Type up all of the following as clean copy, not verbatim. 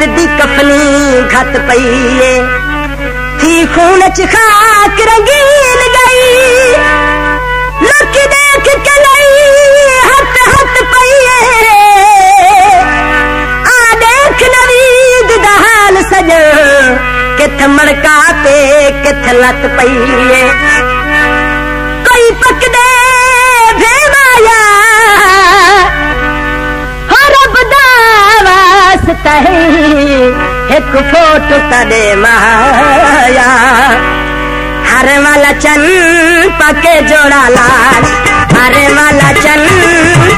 रात दी कफनी घत पईए थी खून च खाक रंगीन गई लोक देख के लई हत हत पईए आ देख नवीद दा हाल सजो किथ मड़का पे किथ लत पईए कोई पक दे भेवाया एक फोटो तदे माया हरे वाला चन पाके जोड़ा लाल हरे वाला चन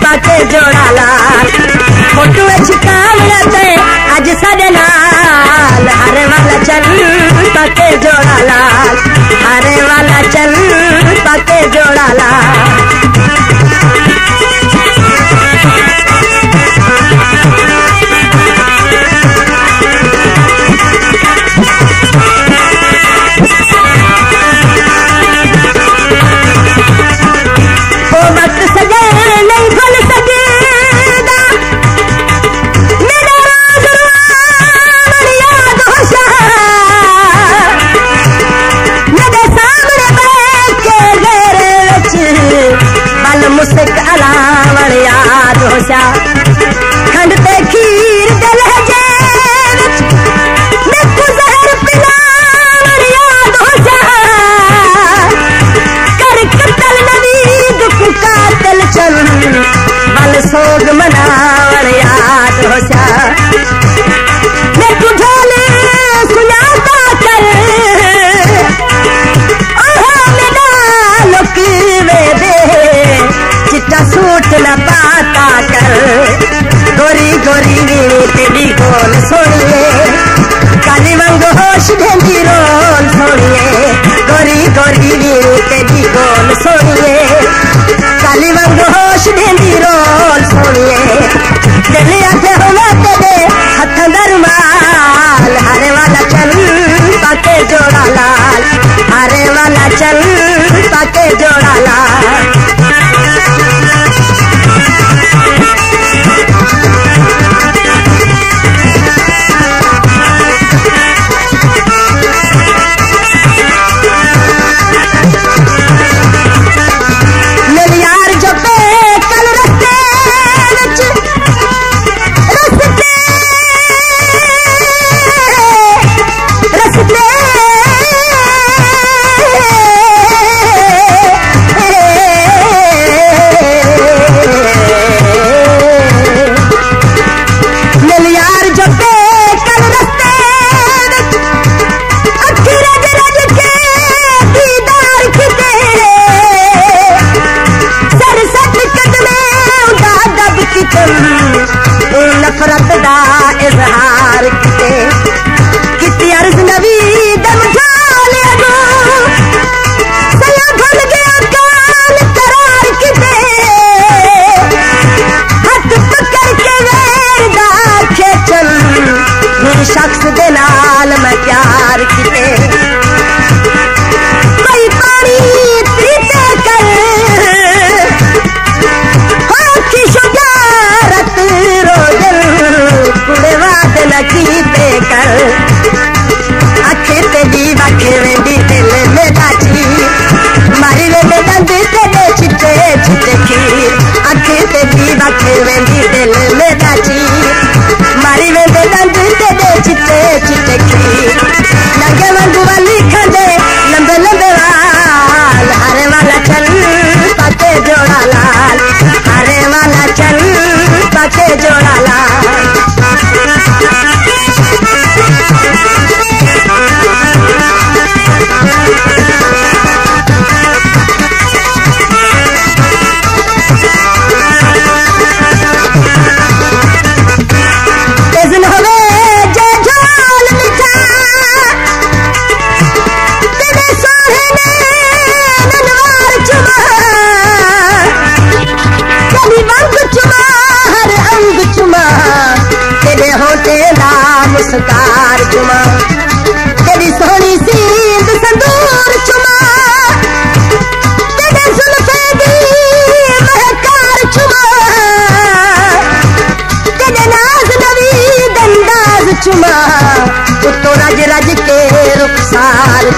पाके जोड़ा लाल फोटो काम लते अज साडे नाल हरे वाला चन पाके जोड़ा लाल हरे वाला चन पाके जोड़ा लाल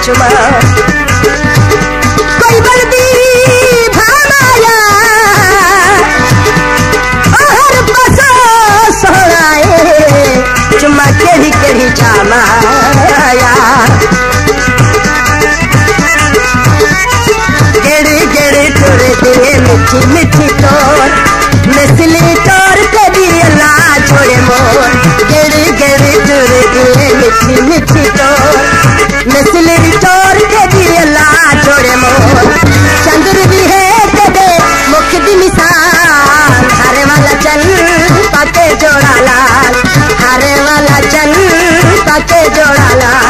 चमा कोई बर्दी भामाया और बसा सोनाए चमा केरी केरी जामाया गेड़ी गेड़ी थोड़े दिए मिठी मिठी तोर मिसली तोर कभी अल्लाह छोड़े मोर गेड़ी गेड़ी थोड़े दिए मिठी मिठी तोर मिसली तोर कभी अल्लाह छोड़े मोर चंद्र भी है कदे मुख दी मिसाल हरे वाला चन पाके जोड़ा लाल हरे वाला चन पाके जोड़ा लाल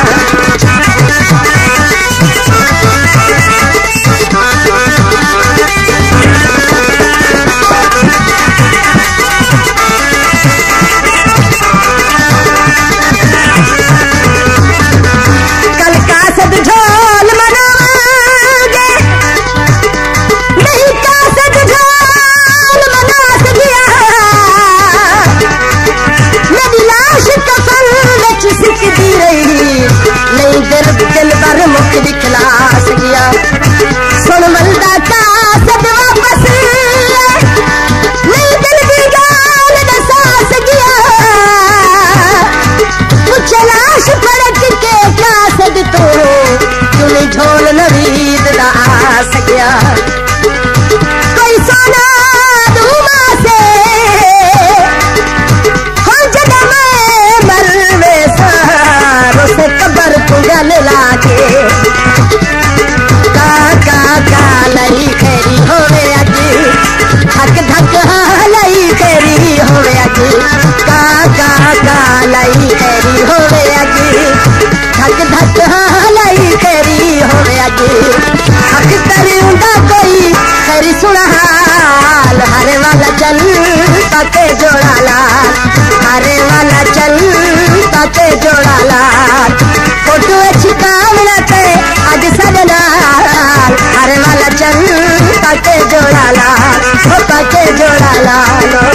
जोड़ा लाल